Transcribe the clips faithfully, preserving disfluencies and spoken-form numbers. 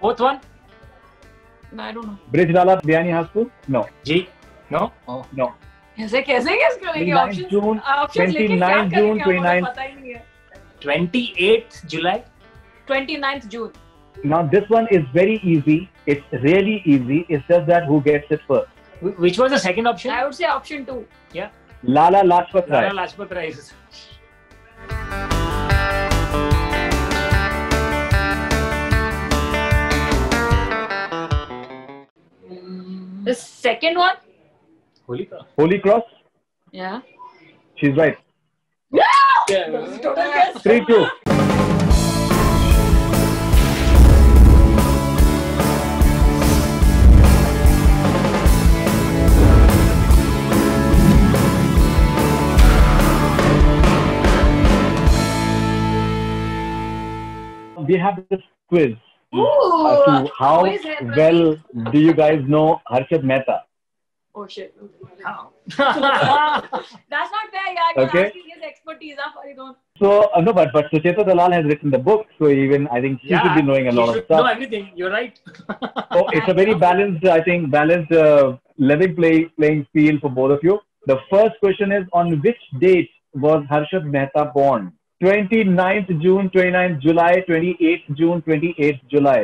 Fourth one? No, I don't know. Brijlal Biyani High School? No. G? No? Oh. No. ऐसे कैसे guess करेंगे option? Option लेके क्या करेंगे? हमें पता ही नहीं है. twenty-eighth July. twenty-ninth June. Now this one is very easy. It's really easy. It's just that who gets it first. Which was the second option? I would say option two. Yeah. Lala Lajpat Rai. Lala Lajpat Rai. The second one? Holy Cross. Holy Cross? Yeah. She's right. Yeah! Yeah. That's total guess. three two. We have this quiz. Ooh, as to how well do you guys know Harshad Mehta? Oh shit! How? That's not fair, yeah. I'm okay. Asking his expertise. Huh? Sorry, don't. So uh, no, but but Sucheta Dalal has written the book, so even I think she yeah, should be knowing a lot of stuff. Know everything. You're right. So it's a very balanced, I think, balanced uh, living play playing field for both of you. The first question is: on which date was Harshad Mehta born? twenty-ninth June, twenty-ninth July, twenty-eighth June, twenty-eighth July.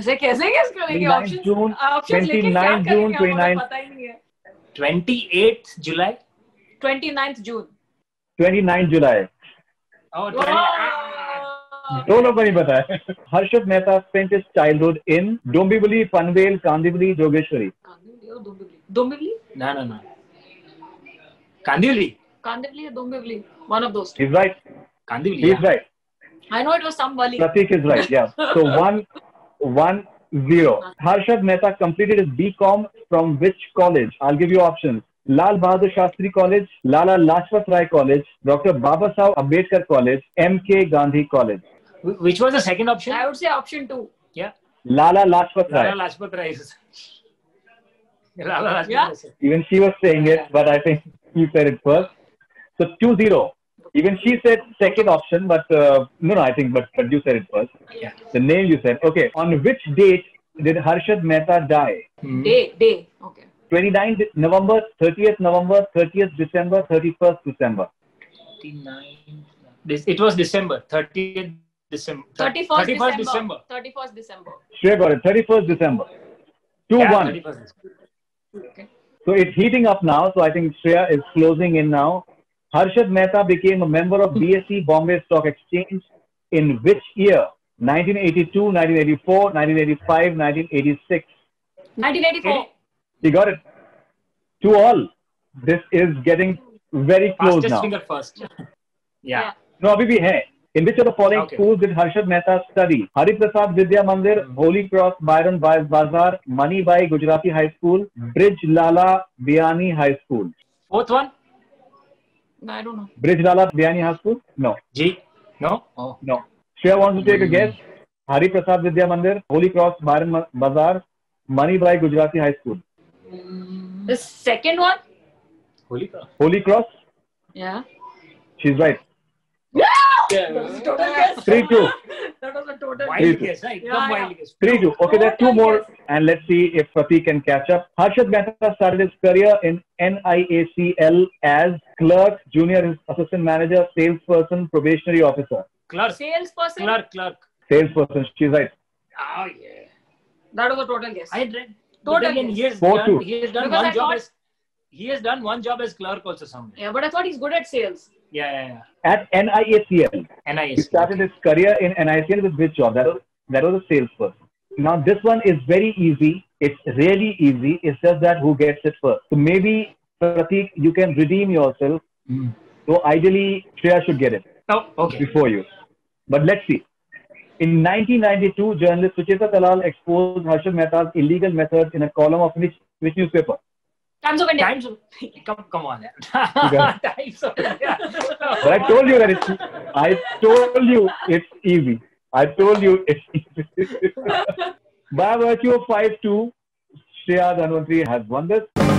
ऐसे कैसे guess करेंगे option? Option लेके क्या करेंगे? हमें पता ही नहीं है. twenty-eighth July. twenty-ninth June. twenty-ninth July. Oh, दोनों को नहीं पता है. Harshad Mehta spent his childhood in Dombivli, Panvel, Kandivali, Jogeshwari. Kandivali और Dombivli. Dombivli? ना ना ना. Kandivali. Kandivali और Dombivli. One of those. He's right. Kandivali. He's yeah. right. I know it was Sambali. Pratik is right. Yeah. So one, one, zero. Harshad Mehta completed his B Com from which college? I'll give you options: Lal Bahadur Shastri College, Lala Lajpat Rai College, Doctor Babasaheb Ambedkar College, M K Gandhi College. Which was the second option? I would say option two. Yeah. Lala Lajpat Rai. Lala Lajpat Rai. Lala Lajpat Rai. Yeah. Even she was saying it, but I think you said it first. So two zero. Even she said second option, but uh, no, no, I think, but, but you said it first. Yeah. The name you said. Okay. On which date did Harshad Mehta die? Hmm. Day, day. Okay. twenty-ninth November, thirtieth November, thirtieth December, thirty-first December. twenty-nine. This it was December. thirtieth December. thirty-first December. thirty-first December. Sure got it. thirty-first December. Two yeah, one. thirty-first December. Okay. So it's heating up now. So I think Shreya is closing in now. Harshad Mehta became a member of B S E Bombay Stock Exchange in which year? nineteen eighty-two, nineteen eighty-four, nineteen eighty-five, nineteen eighty-six. nineteen eighty-four. You got it. To all. This is getting very close now. Fastest finger first. Yeah. No, abhi bhi hai. In which of the following okay. schools did Harshad Mehta study? Hari Prasad Vidyamandir, mm-hmm. Holy Cross, Byron Bazaar, Manibai Gujarati High School, mm-hmm. Brijlal Biyani High School. Fourth one? No, I don't know. Brijlal Biyani High School? No. G? No? Oh. No. Shreya wants to take a guess. Hari Prasad Vidyamandir, Holy Cross, Byron Bazaar, Manibai Gujarati High School. The second one? Holy Cross. Holy Cross? Yeah. She's right. Yeah! Yeah. That was a total guess. three two. That was a total wild guess, right? Yeah, yeah. three two. Okay, there are two more and let's see if Pratik can catch up. Harshad Mehta started his career in N I A C L as clerk, junior assistant manager, salesperson, probationary officer. Clerk. Salesperson? Clerk, clerk. Salesperson, she's right. Oh, yeah. That was a total guess. I read. Total guess. He has Four, done, he has done one I job as, he has done one job as clerk also somewhere. Yeah, but I thought he's good at sales. Yeah, yeah, yeah. At N I A C L. N I A C L. He started his career in N I A C L with which job? That was, that was a salesperson. Now this one is very easy. It's really easy. It's just that who gets it first. So maybe Pratik, you can redeem yourself. Mm. So ideally, Shreya should get it. Oh, okay. Before you. But let's see. In nineteen ninety-two, journalist Sucheta Dalal exposed Harshad Mehta's illegal methods in a column of which which newspaper? Times of India. Times of come, come on. Times of India. But I told you that it's. I told you it's easy. I told you it's easy. By virtue of five two, Shreya Dhanwanthary has won this.